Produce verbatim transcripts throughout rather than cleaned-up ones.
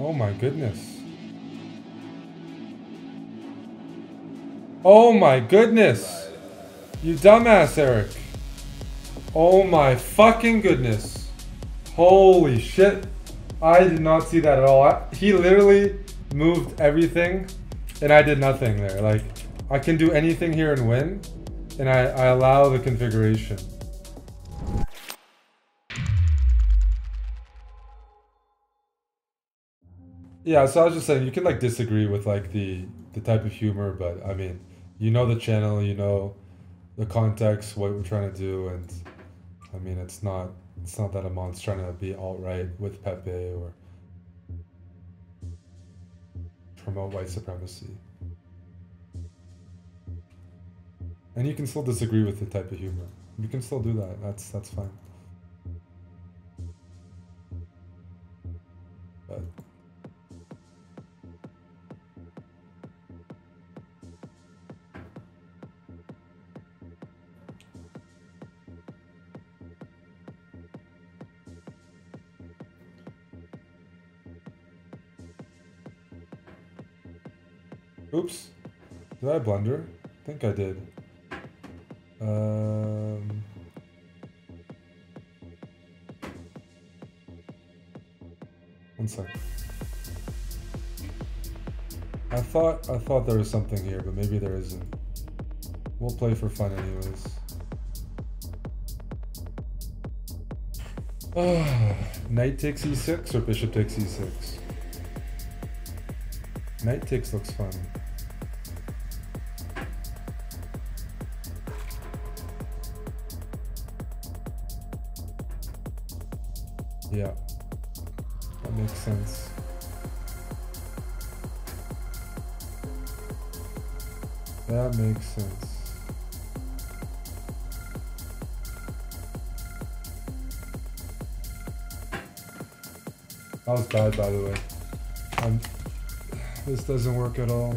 Oh my goodness. Oh my goodness. You dumbass, Eric. Oh my fucking goodness. Holy shit. I did not see that at all. I, he literally moved everything and I did nothing there. Like, I can do anything here and win, and I, I allow the configuration. Yeah, so I was just saying, you can like disagree with like the the type of humor, but I mean, you know the channel, you know the context, what we're trying to do, and I mean, it's not it's not that Amon's trying to be alt-right with Pepe or promote white supremacy. And you can still disagree with the type of humor. You can still do that. That's that's fine. But oops, did I blunder? I think I did. Um, one sec. I thought I thought there was something here, but maybe there isn't. We'll play for fun anyways. Oh, knight takes e six or bishop takes e six? Knight takes looks fun. Yeah, that makes sense. That makes sense. That was bad, by the way. I'm, this doesn't work at all.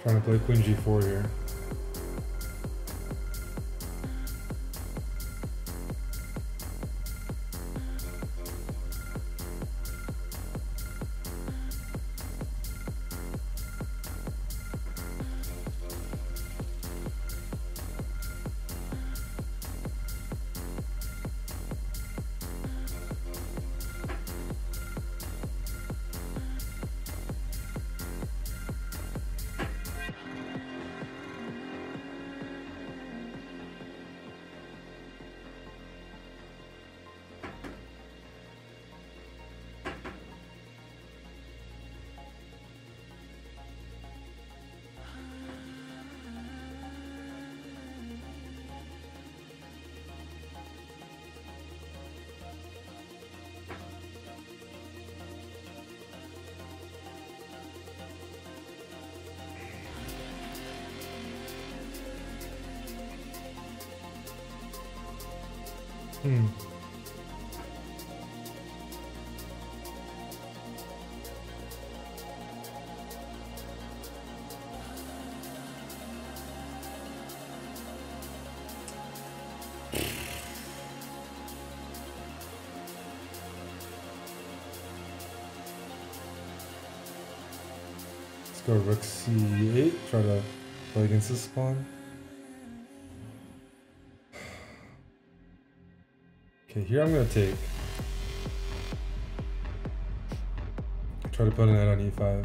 Trying to play queen g four here. Hmm. Let's go rook c eight, try to play against this spawn. Okay, here I'm gonna take. Try to put a knight on e five.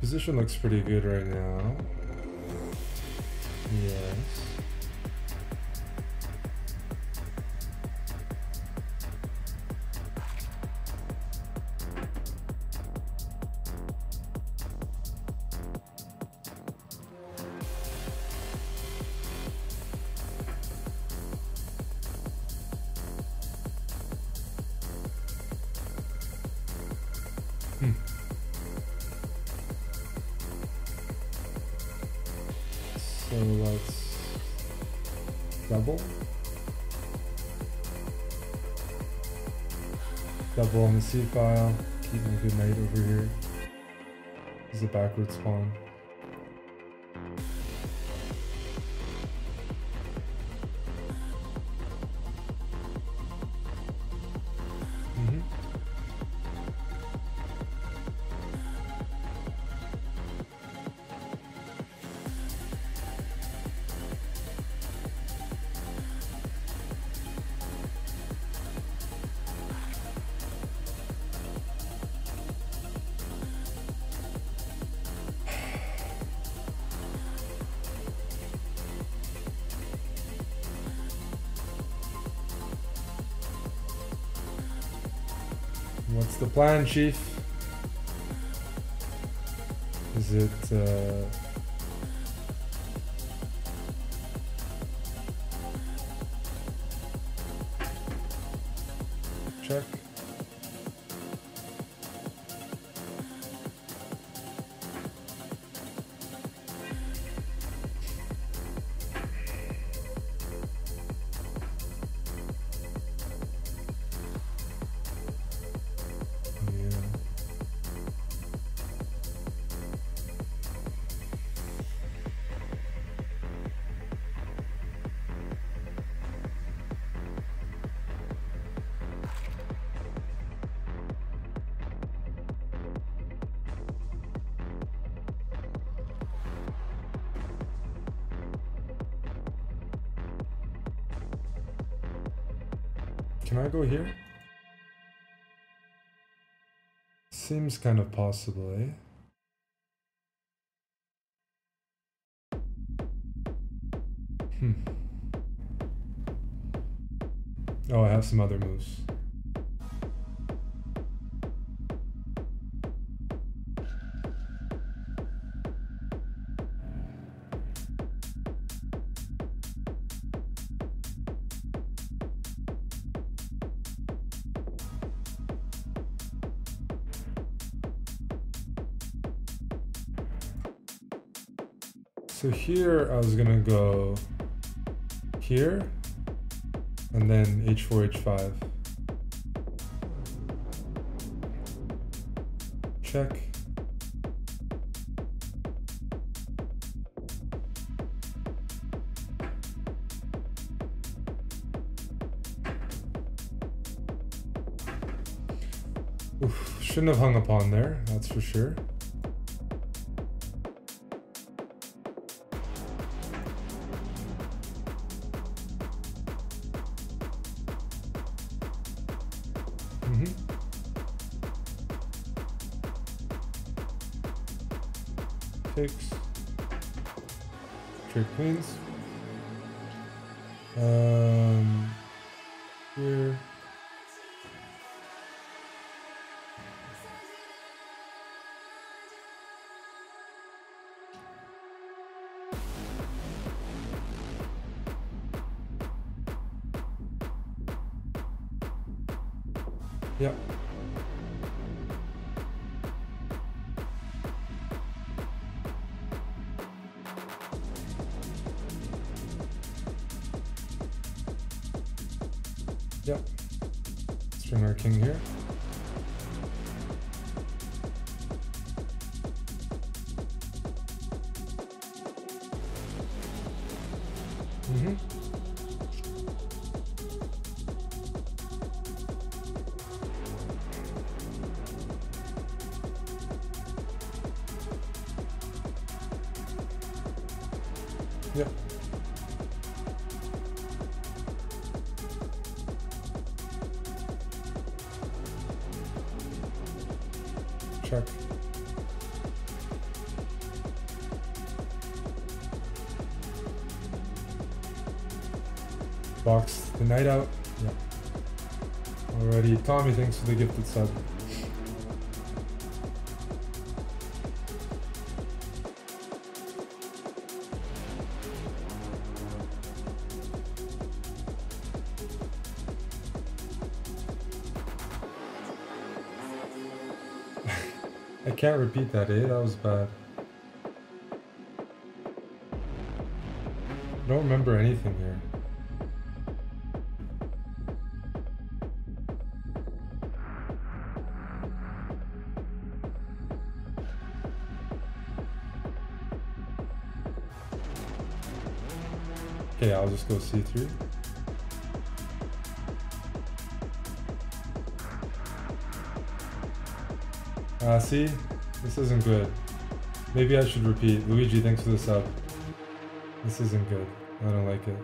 Position looks pretty good right now. Yes. So let's double. Double on the C file, keep my good knight over here. This is a backward spawn. What's the plan, Chief? Is it uh, check? Can I go here? Seems kind of possible, eh? Hmm. Oh, I have some other moves. So here I was gonna go here and then h four, h five. Check. Oof, shouldn't have hung a pawn there, that's for sure. Takes, trick queens, um, here, yeah. Yep. Let's bring our king here. Mm-hmm. Yeah. Check. Box the knight out. Yeah. Alrighty, Tommy, thanks for the gifted sub. I can't repeat that, eh? That was bad. I don't remember anything here. Okay, I'll just go C three. Ah, uh, see? This isn't good. Maybe I should repeat. Luigi, thanks for the sub. This isn't good. I don't like it.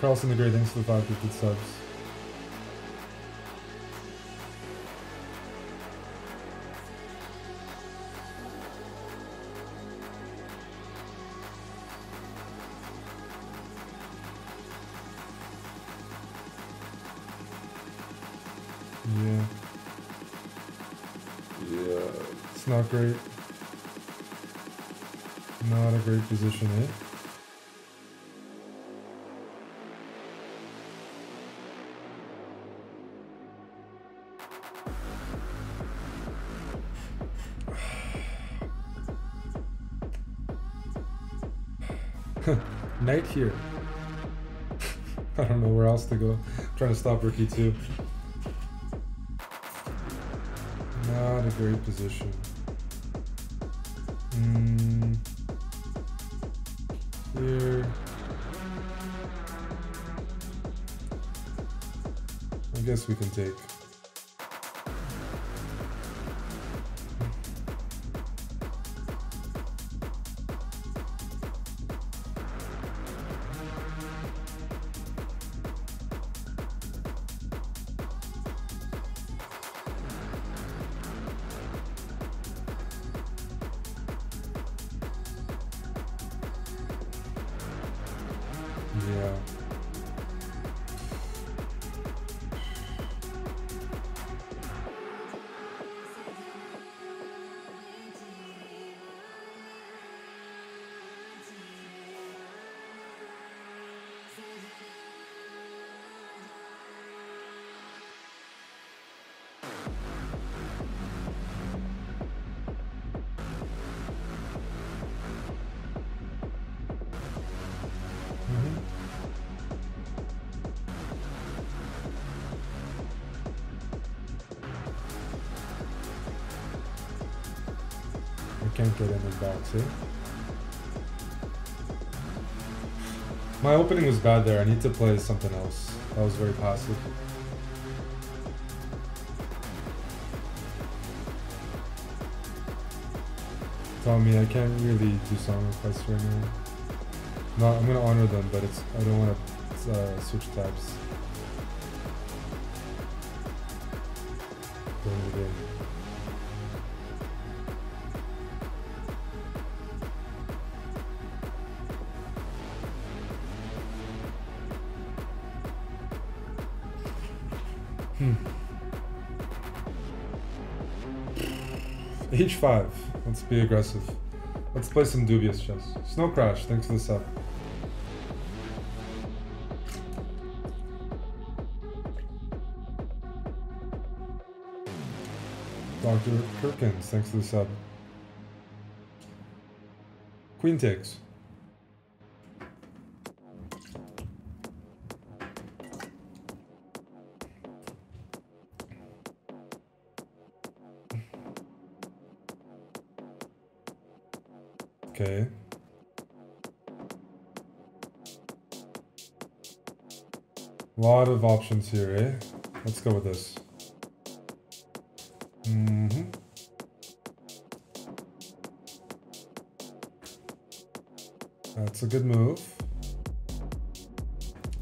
Carlson the Great, thanks for the five gifted subs. Yeah. Yeah. It's not great. Not a great position, eh? Knight here. I don't know where else to go. I'm trying to stop rookie too. Not a great position. Mm. Here. I guess we can take. Yeah. Can't get in this box, eh? My opening was bad there. I need to play something else. That was very passive. Tommy, I can't really do song requests right now. No, I'm gonna honor them, but it's I don't want to uh, switch tabs. Hmm. H five. Let's be aggressive. Let's play some dubious chess. Snow Crash, thanks for the sub. Doctor Perkins, thanks for the sub. Queen takes. Okay. Lot of options here, eh? Let's go with this. Mm-hmm. That's a good move.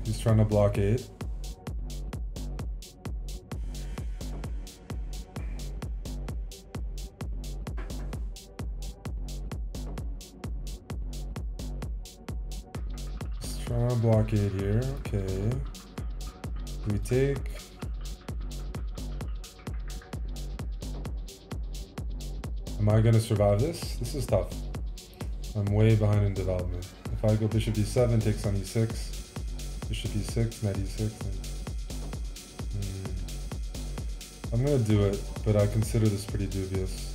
He's trying to blockade. He's trying to blockade here. Okay. We take. Am I going to survive this? This is tough. I'm way behind in development. If I go bishop d seven, takes on e six, bishop e six, knight e six. Hmm. I'm going to do it, but I consider this pretty dubious.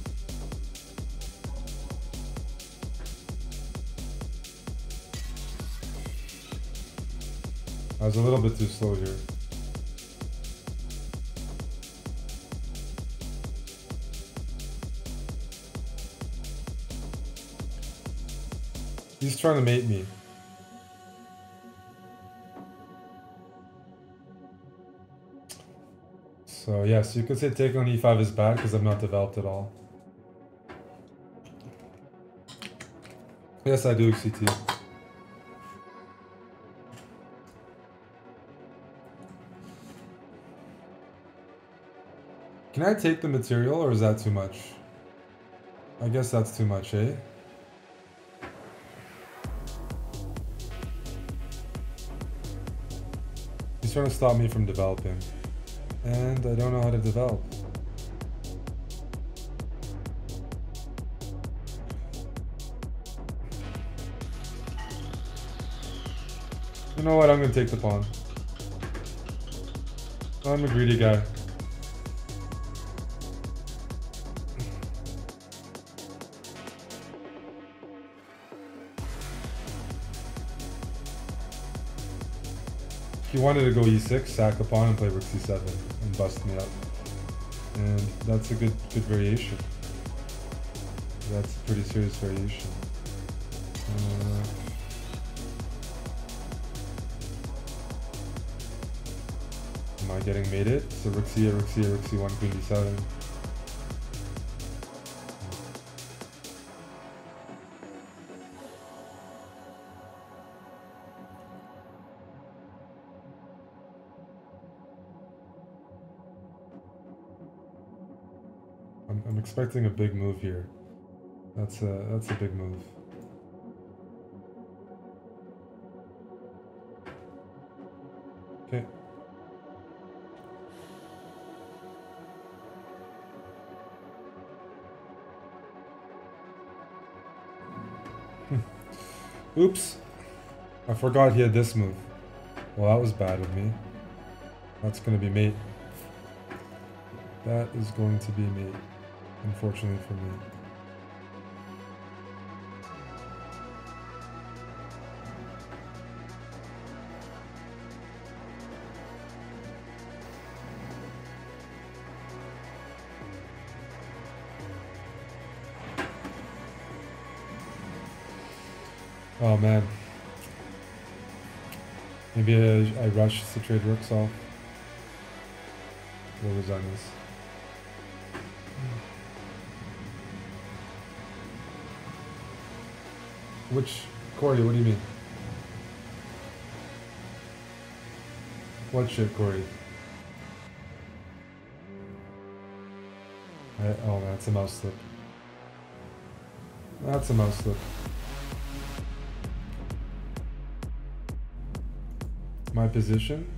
I was a little bit too slow here. He's trying to mate me. So yes, you could say taking on e five is bad because I'm not developed at all. Yes, I do X C T. Can I take the material or is that too much? I guess that's too much, eh? Trying to stop me from developing, and I don't know how to develop. You know what? I'm gonna take the pawn. I'm a greedy guy. He wanted to go e six, sack the pawn, and play rook c seven, and bust me up. And that's a good good variation. That's a pretty serious variation. Uh, am I getting mated? So rook c eight, rook c eight, rook c one, queen d seven. Expecting a big move here. That's a that's a big move. Okay. Oops. I forgot he had this move. Well, that was bad of me. That's gonna be mate. That is going to be mate. Unfortunately for me. Oh man. Maybe I, I rushed to trade rooks off. What was I miss? Which, Corey, what do you mean? What shit, Corey? I, oh, that's a mouse slip. That's a mouse slip. My position?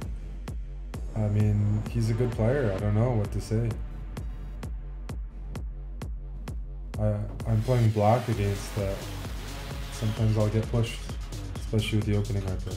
I mean, he's a good player. I don't know what to say. I, I'm playing black against that. Uh, Sometimes I'll get pushed, especially with the opening I play.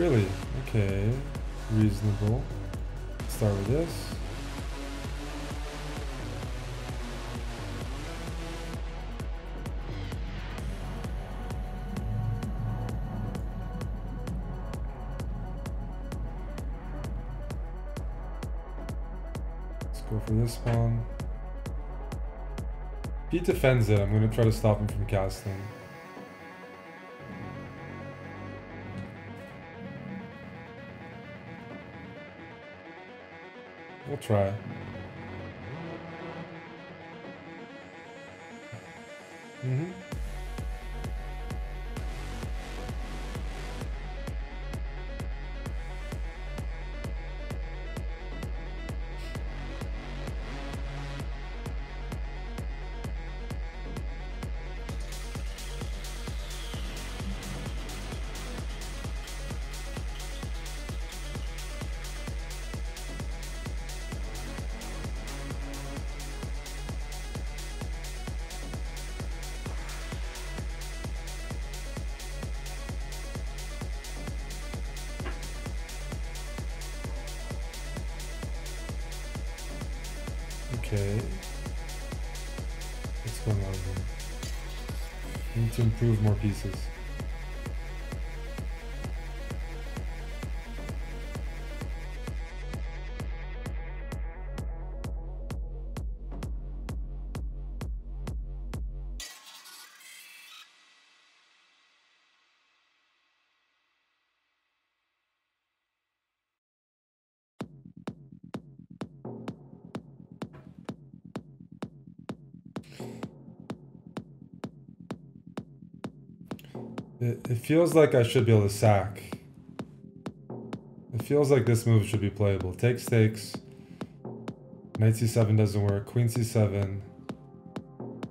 Really? Okay. Reasonable. Let's start with this. Let's go for this one. If he defends it, I'm going to try to stop him from casting. We'll try. Mm-hmm. Okay, what's going on here? I need to improve more pieces. It feels like I should be able to sack. It feels like this move should be playable. Takes, takes. Knight c seven doesn't work. Queen c seven.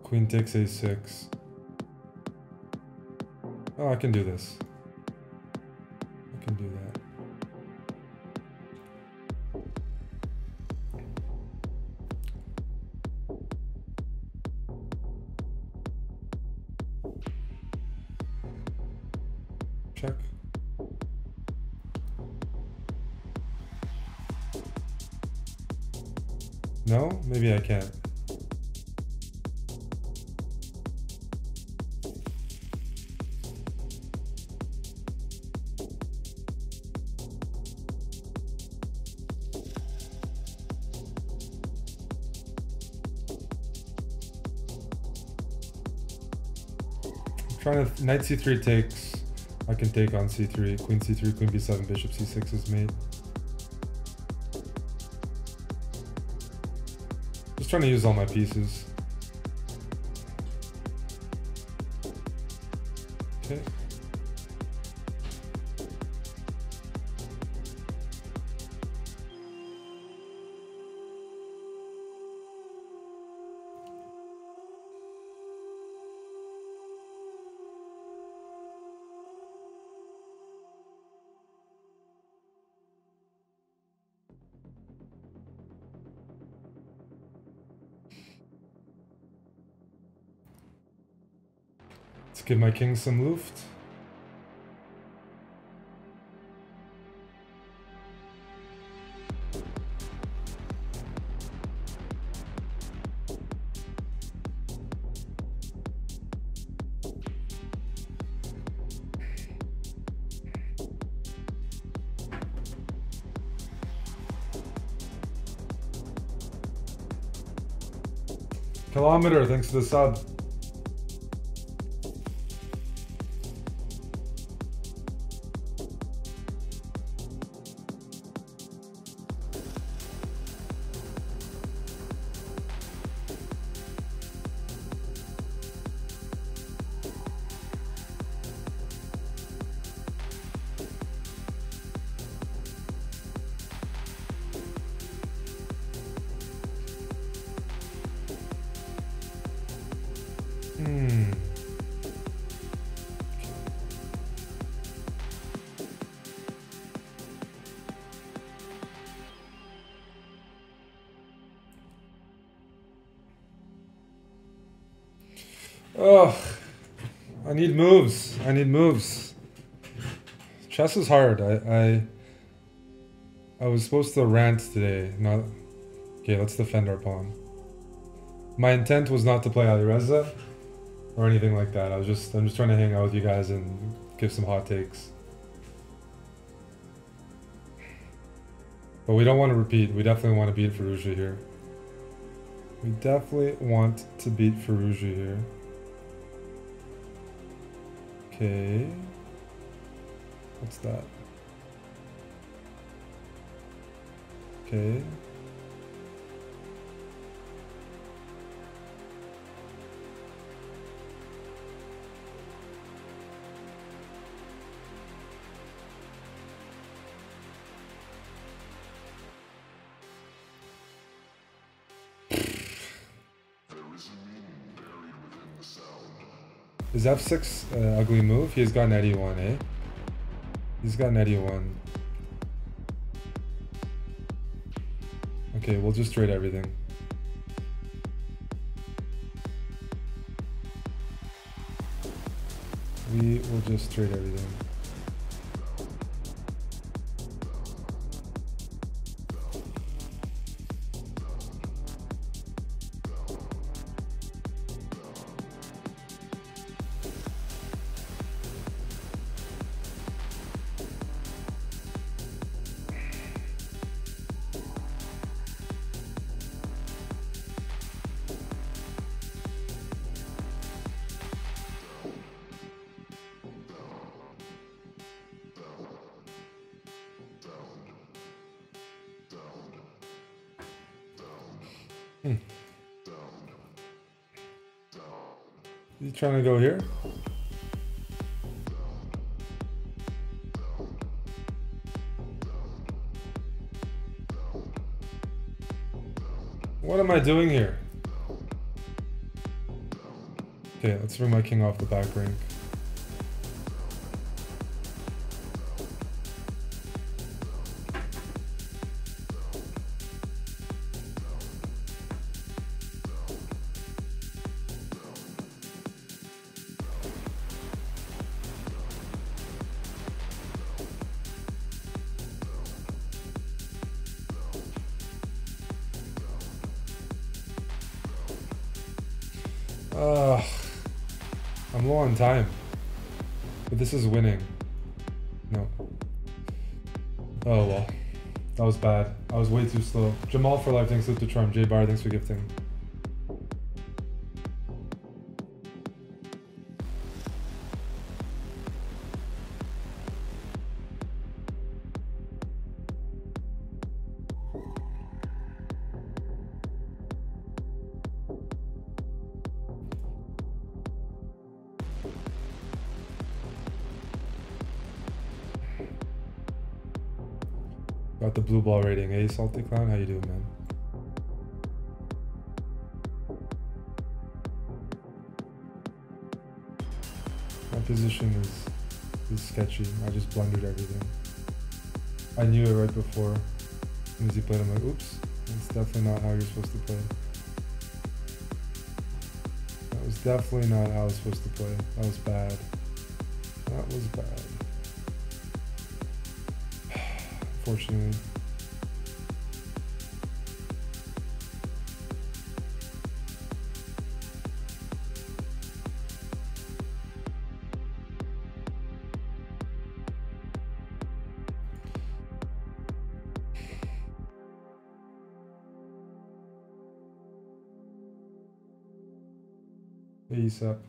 Queen takes a six. Oh, I can do this. I can do that. Check. No? Maybe I can't. I'm trying to... Knight c three takes... I can take on c three, queen c three, queen b seven, bishop c six is mate. Just trying to use all my pieces. Okay. Let's give my king some luft. Kilometer, thanks to the sub. Hmm. Oh, I need moves. I need moves. Chess is hard. I, I I was supposed to rant today. Not okay. Let's defend our pawn. My intent was not to play Alireza or anything like that. I was just I'm just trying to hang out with you guys and give some hot takes. But we don't want to repeat. We definitely want to beat Firouzja here. We definitely want to beat Firouzja here. Okay. What's that? Okay. Is F six an uh, ugly move? He's got an E one, eh? He's got an E one. Okay, we'll just trade everything. We will just trade everything. Hmm. You trying to go here? What am I doing here? Okay, let's bring my king off the back rank. Ugh, I'm low on time, but this is winning. No. Oh well, that was bad. I was way too slow. Jamal for life, thanks to Charm. J Bar, thanks for gifting. Got the blue ball rating. Hey, Salty Clown, how you doing, man? My position is, is sketchy. I just blundered everything. I knew it right before. As soon as he played, I'm like, oops. That's definitely not how you're supposed to play. That was definitely not how I was supposed to play. That was bad. That was bad. Unfortunately. Peace up.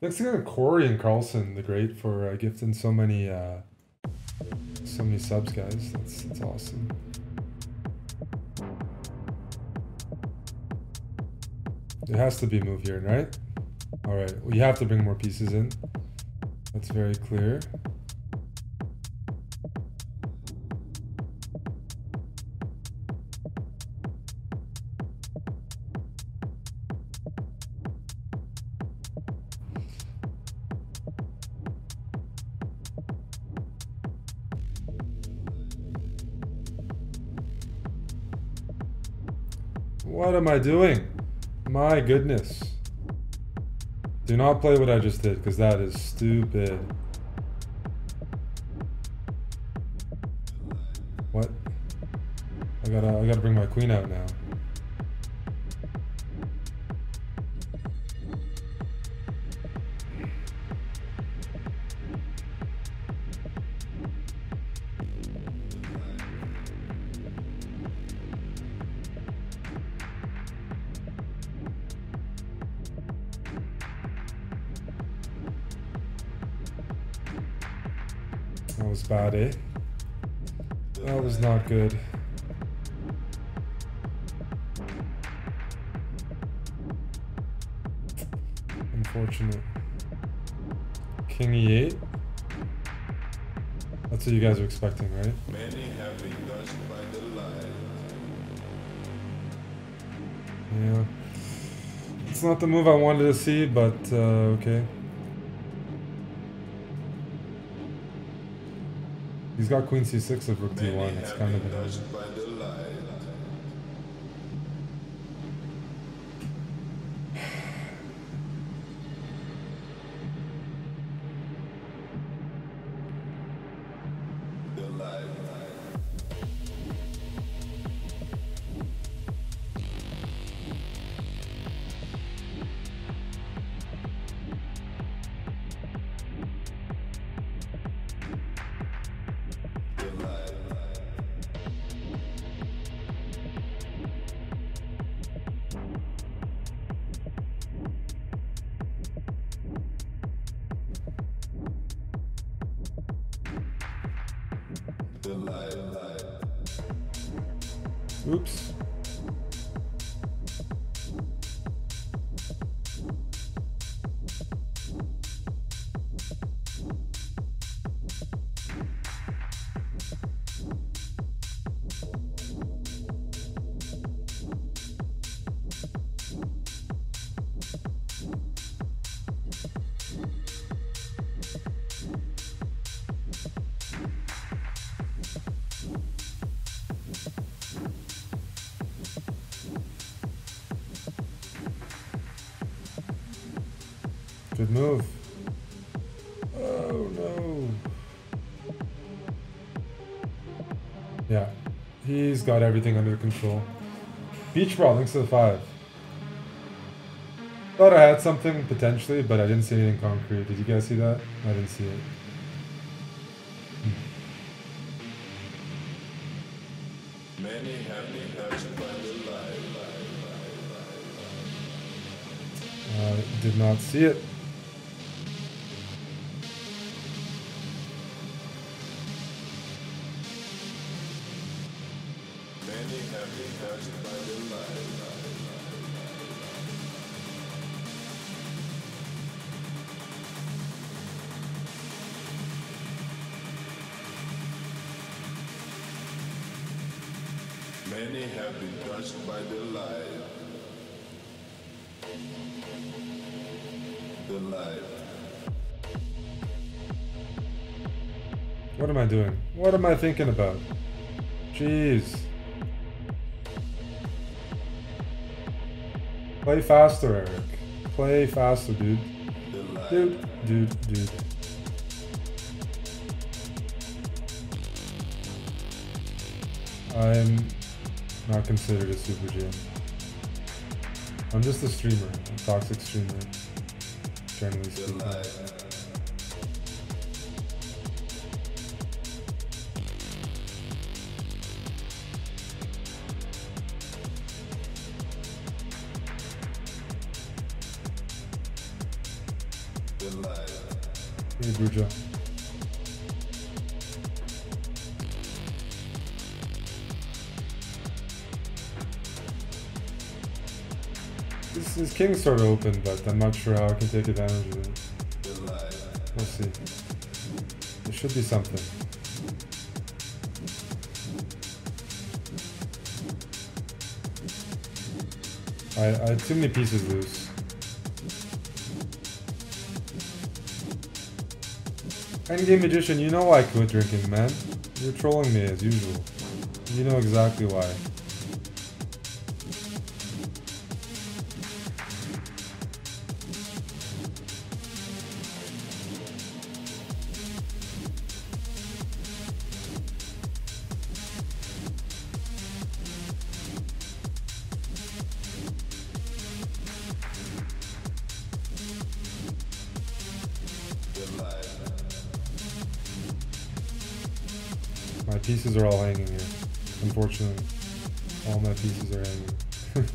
Thanks again to Corey and Carlson the Great for uh, gifting so many, uh, so many subs, guys. That's, that's awesome. There has to be a move here, right? All right, we have to bring more pieces in. That's very clear. What am I doing? My goodness. Do not play what I just did, because that is stupid. What? I gotta, I gotta bring my queen out now. That was bad, eh? That was not good. Unfortunate. King e eight? That's what you guys are expecting, right? Many have been touched by the light. Yeah. It's not the move I wanted to see, but uh, okay. He's got queen c six of rook d one, it's kind of a... Oops. Good move. Oh no. Yeah, he's got everything under control. Beach ball, thanks to the five. Thought I had something potentially, but I didn't see anything concrete. Did you guys see that? I didn't see it. Many have been touched by the light. I did not see it. Many have been touched by the light. The light. What am I doing? What am I thinking about? Jeez. Play faster, Eric. Play faster, dude. Dude, dude, dude. I'm not considered a super G M. I'm just a streamer, a toxic streamer, generally speaking. Hey, Bruja. This is king sort of open, but I'm not sure how I can take advantage of it. We'll see. There should be something. I, I had too many pieces loose. Endgame Magician, you know why I quit drinking, man. You're trolling me as usual. You know exactly why. pieces are all hanging here. Unfortunately, all my pieces are hanging.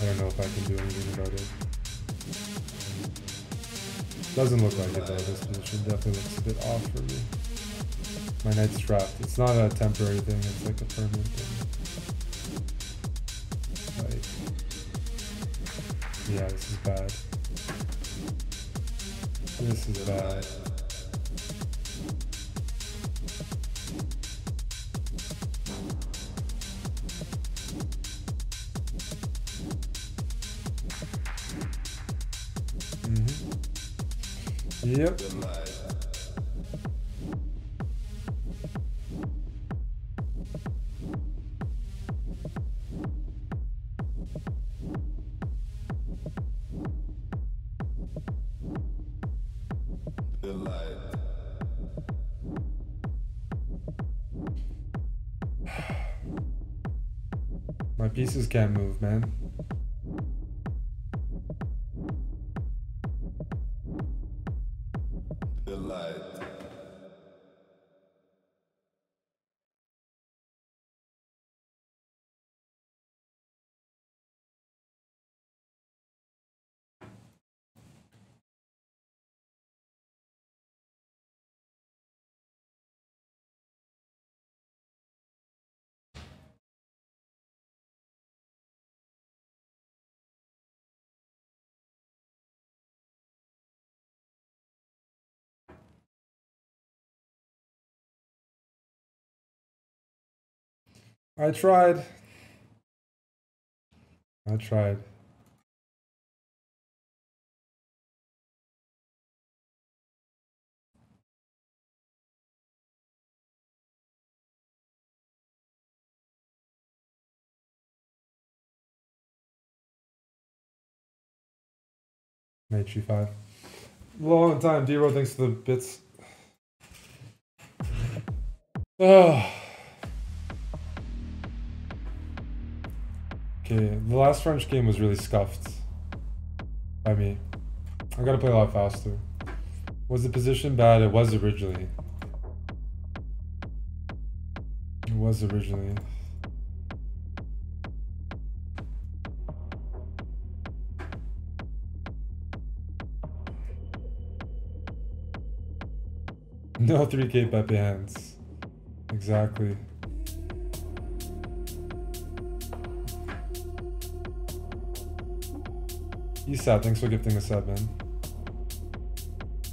I don't know if I can do anything about it. Doesn't look like it though. This position definitely looks a bit off for me. My knight's trapped. It's not a temporary thing, it's like a permanent thing. Right. Yeah, this is bad. This is bad. Mm-hmm. Yep. My pieces can't move, man. The light. I tried. I tried. Knight G five. Long time, D-Row, thanks for the bits. Oh. Okay, the last French game was really scuffed by me. I gotta play a lot faster. Was the position bad? It was originally. It was originally. No three K Pepe hands. Exactly. E S A T, thanks for gifting a sub, man.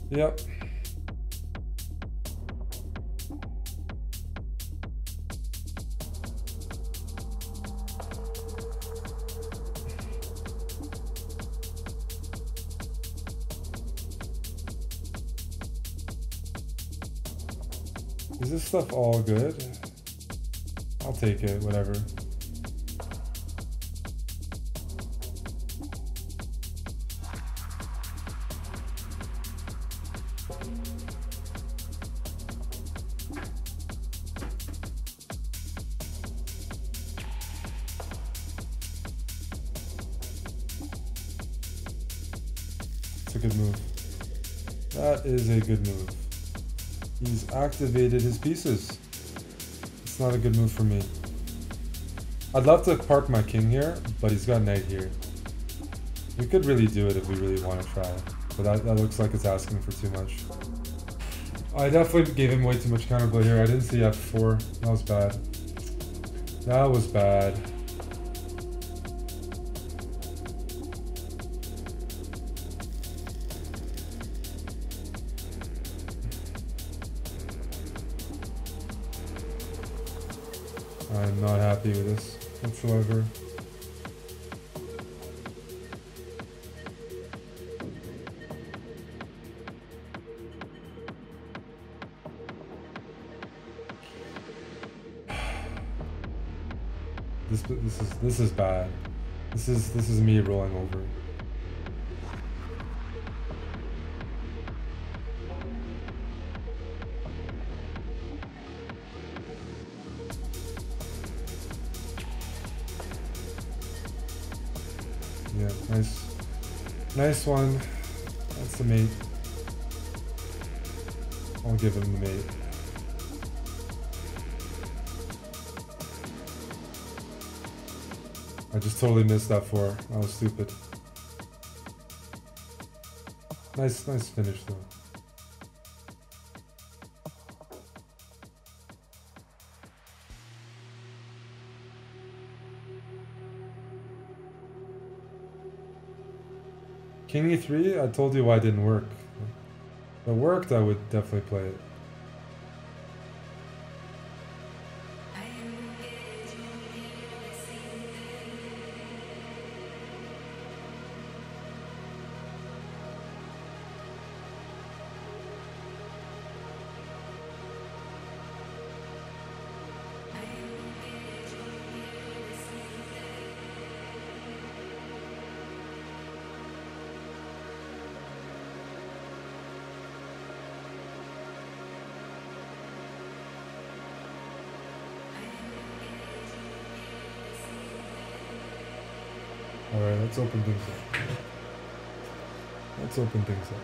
Yep. Is this stuff all good? I'll take it, whatever. Good move. He's activated his pieces. It's not a good move for me. I'd love to park my king here, but he's got knight here. We could really do it if we really want to try, but that, that looks like it's asking for too much. I definitely gave him way too much counterplay here. I didn't see f four. That was bad. That was bad. I'm not happy with this whatsoever. This this is this is bad. This is this is me rolling over. Nice one. That's the mate. I'll give him the mate. I just totally missed that four. I was stupid. Nice, nice finish though. King e three, I told you why it didn't work. If it worked, I would definitely play it. Alright, let's open things up. Let's open things up.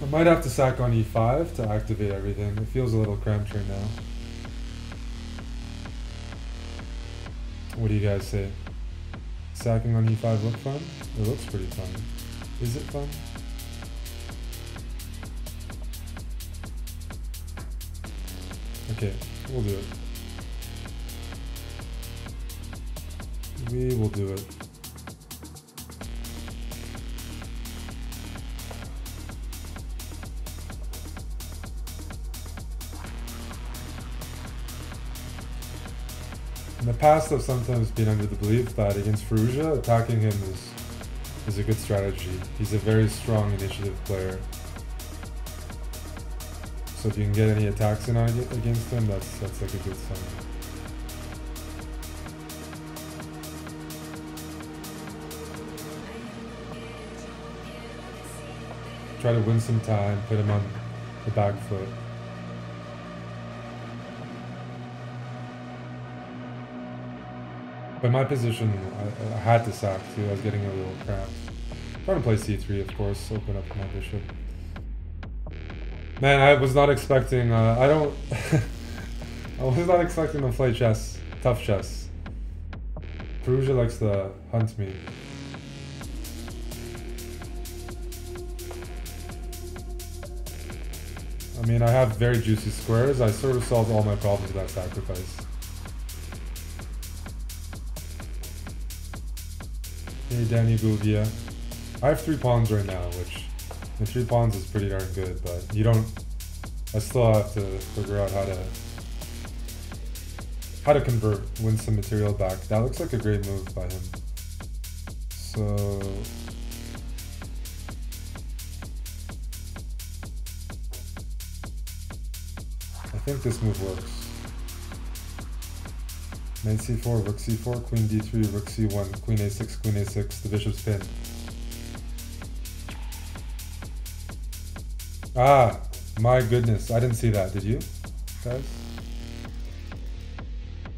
I might have to sack on e five to activate everything. It feels a little cramped right now. What do you guys say? Sacking on e five look fun? It looks pretty fun. Is it fun? Okay, we'll do it. We will do it. In the past, I've sometimes been under the belief that against Firouzja, attacking him is, is a good strategy. He's a very strong initiative player. So if you can get any attacks in against him, that's, that's like a good sign. Try to win some time, put him on the back foot. But my position, I, I had to sack too, I was getting a little cramped. Trying to play c three, of course, open up my bishop. Man, I was not expecting, uh, I don't... I was not expecting to play chess, tough chess. Firouzja likes to hunt me. I mean, I have very juicy squares, I sort of solved all my problems with that sacrifice. Hey Danny Bouvier. I have three pawns right now, which the three pawns is pretty darn good, but you don't I still have to figure out how to how to convert, win some material back. That looks like a great move by him. So I think this move works. Knight c four, rook c four, queen d three, rook c one, queen a six, queen a six, the bishop's pinned. Ah, my goodness, I didn't see that, did you, guys?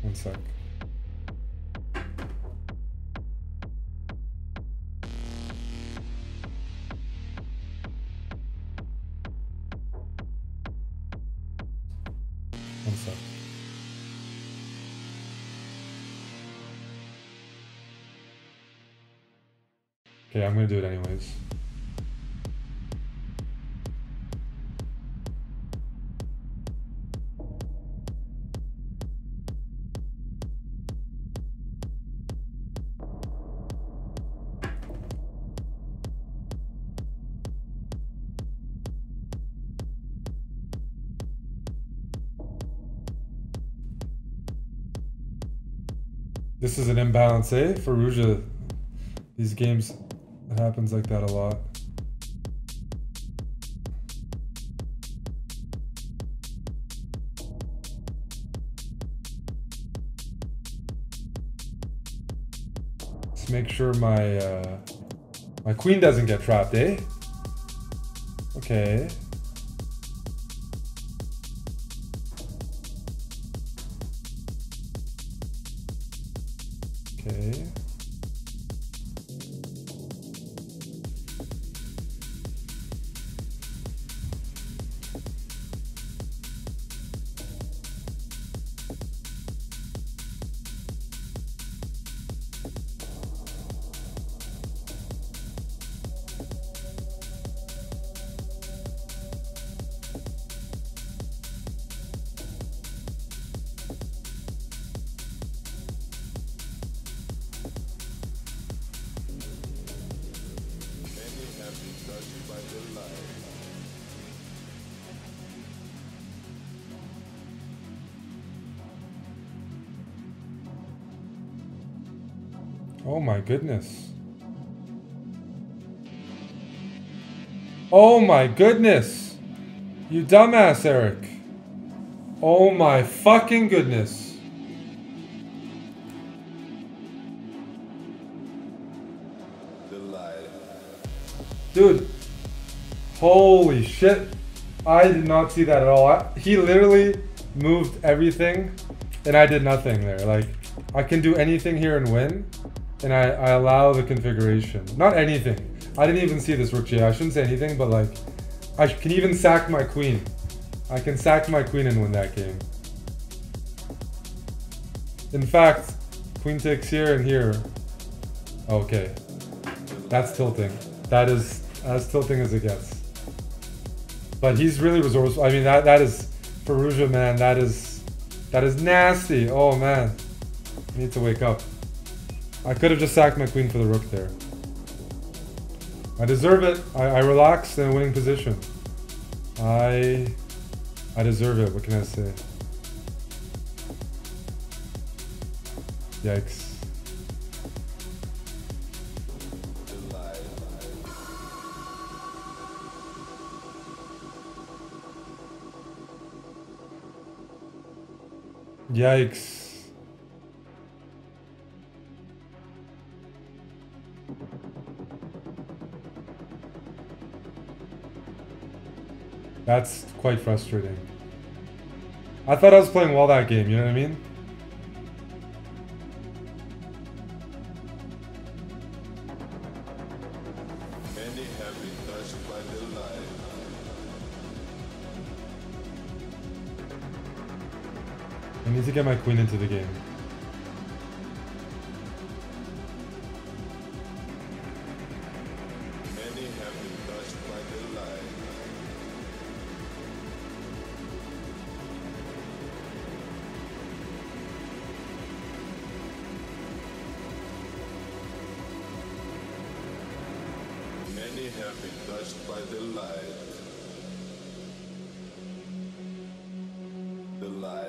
One sec. One sec. Okay, I'm gonna do it anyways. This is an imbalance, eh? Firouzja, these games. It happens like that a lot. Let's make sure my uh, my queen doesn't get trapped, eh? Okay. Okay. Oh my goodness. Oh my goodness. You dumbass, Eric. Oh my fucking goodness. Dude. Holy shit. I did not see that at all. I, he literally moved everything and I did nothing there. Like, I can do anything here and win. And I, I allow the configuration. Not anything. I didn't even see this rook J. I shouldn't say anything, but like, I can even sack my queen. I can sack my queen and win that game. In fact, queen takes here and here. Okay. That's tilting. That is as tilting as it gets. But he's really resourceful. I mean, that that is Firouzja, man. That is, that is nasty. Oh, man. I need to wake up. I could have just sacked my queen for the rook there. I deserve it. I, I relaxed in a winning position. I I deserve it. What can I say? Yikes. Yikes. That's quite frustrating. I thought I was playing well that game, you know what I mean? I need to get my queen into the game. Have been touched by the light. The light.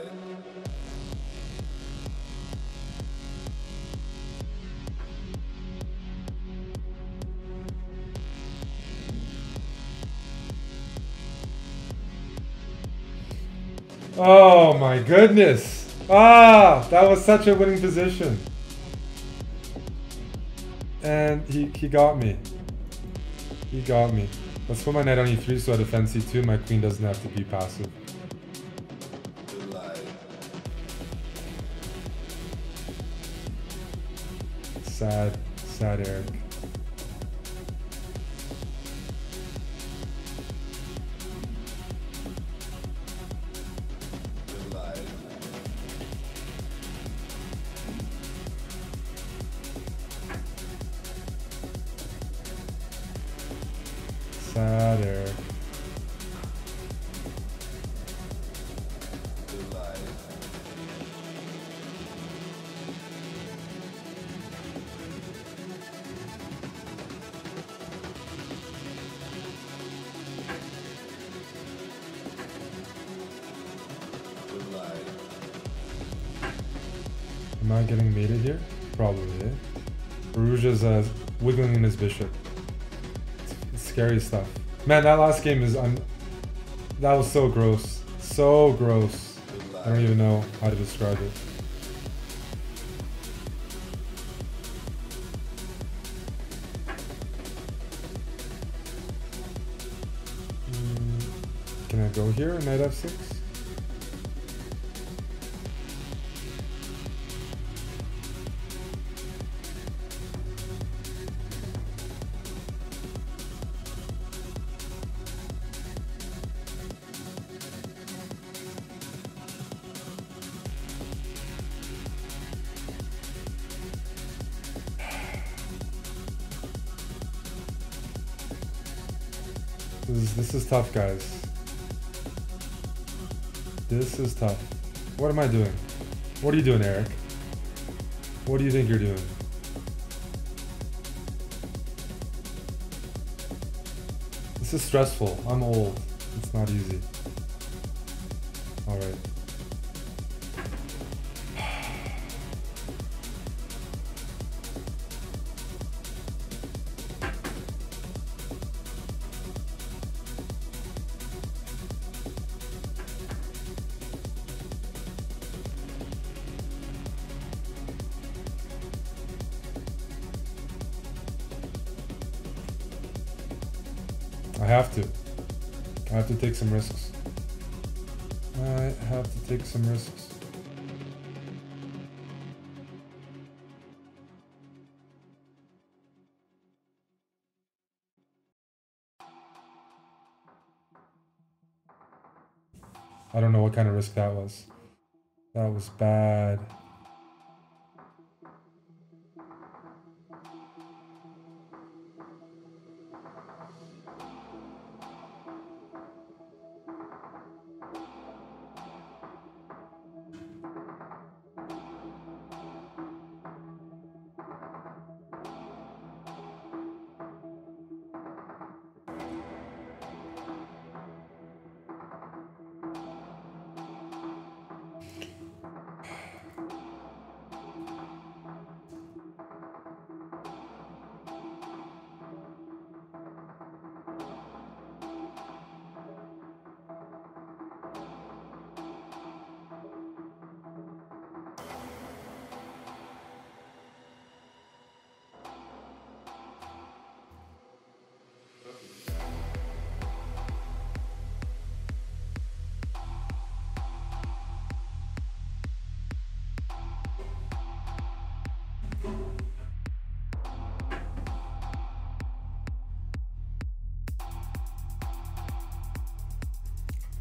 Oh my goodness. Ah, that was such a winning position. And he, he got me. He got me. Let's put my knight on e three so I defend c two. My queen doesn't have to be passive. Sad, sad Eric. Sad Eric. Am I getting mated here? Probably, eh? Firouzja's uh, wiggling in his bishop. Scary stuff. Man, that last game is... I'm, that was so gross. So gross. I don't even know how to describe it. Mm, can I go here? Knight f six? This is, this is tough, guys. This is tough. What am I doing? What are you doing, Eric? What do you think you're doing? This is stressful. I'm old. It's not easy. All right. I have to. I have to take some risks. I have to take some risks. I don't know what kind of risk that was. That was bad.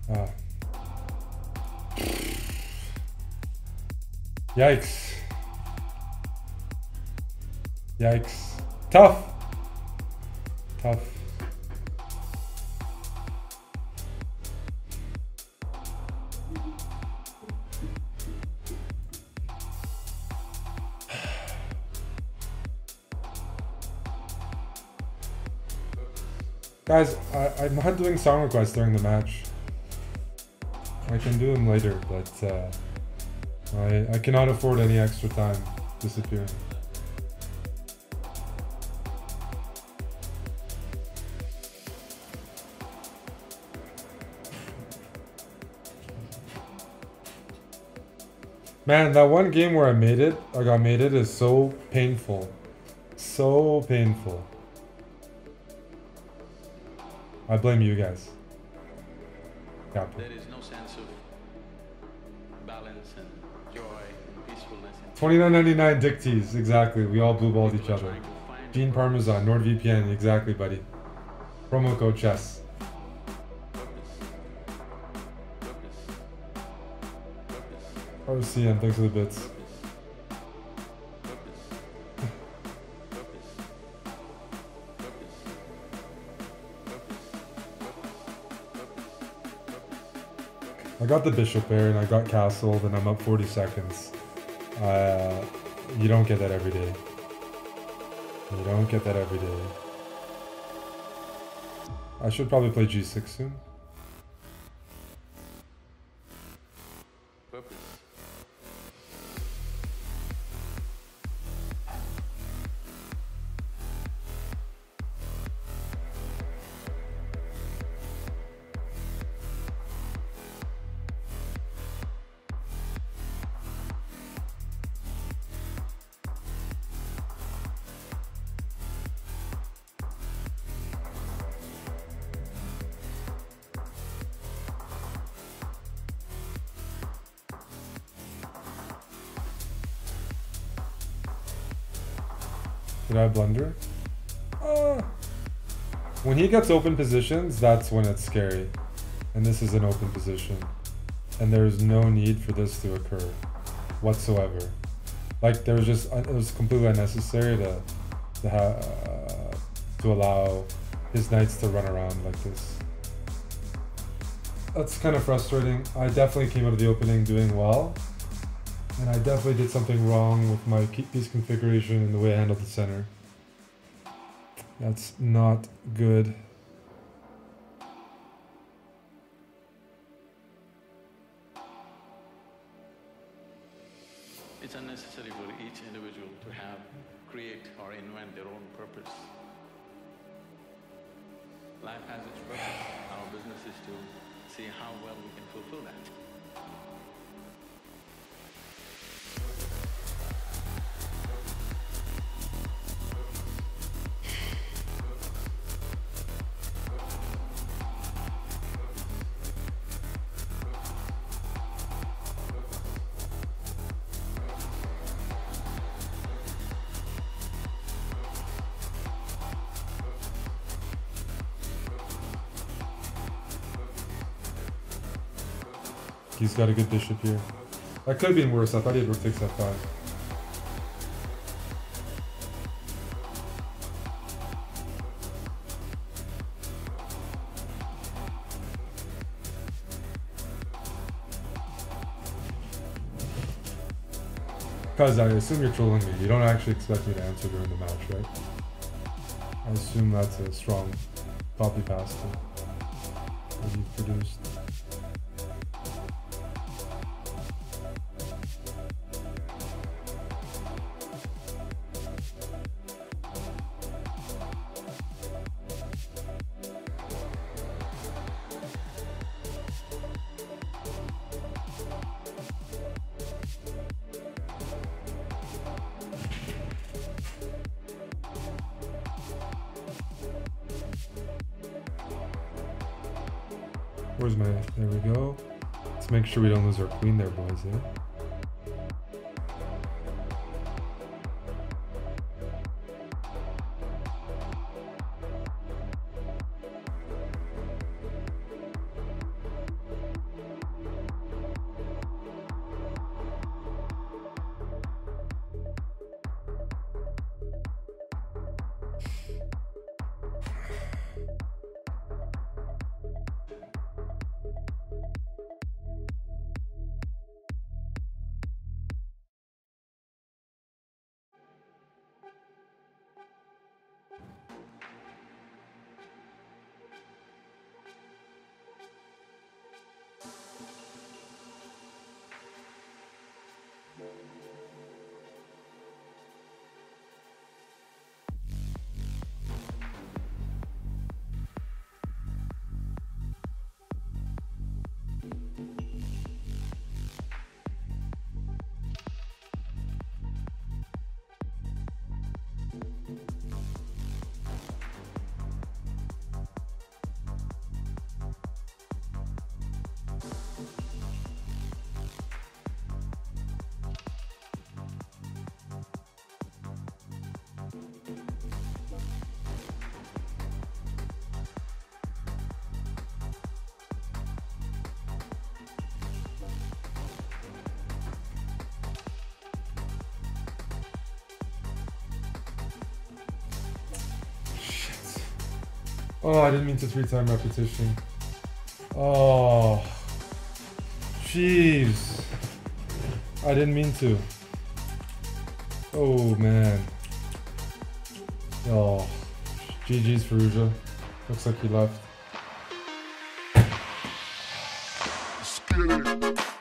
Ah. Yikes. Yikes. Tough. Tough. Guys, I, I'm not doing song requests during the match. I can do them later, but uh, I, I cannot afford any extra time disappearing. Man, that one game where I made it, I got made it, is so painful. So painful. I blame you guys. There is no sense of balance and joy and peacefulness. twenty-nine ninety-nine dick tease, exactly. We all blue-balled each other. Gene Parmesan, NordVPN, exactly, buddy. Promo code chess. R C M, thanks for the bits. I got the bishop there and I got castled and I'm up forty seconds. Uh, you don't get that every day. You don't get that every day. I should probably play G six soon. Did I blunder? Uh, when he gets open positions, that's when it's scary. And this is an open position. And there's no need for this to occur whatsoever. Like, there was just, it was completely unnecessary to, to, ha uh, to allow his knights to run around like this. That's kind of frustrating. I definitely came out of the opening doing well, and I definitely did something wrong with my piece configuration and the way I handled the center. That's not good. It's unnecessary for each individual to have, create or invent their own purpose. Life has its purpose. Our business is to see how well we can fulfill that. He's got a good bishop here. That could have been worse. I thought he had rook takes f five. Because I assume you're trolling me. You don't actually expect me to answer during the match, right? I assume that's a strong copy pasta that you've produced. Where's my, there we go. Let's make sure we don't lose our queen there, boys, eh? Oh, I didn't mean to three-time repetition. Oh, jeez. I didn't mean to. Oh, man. Oh, G G's Firouzja. Looks like he left.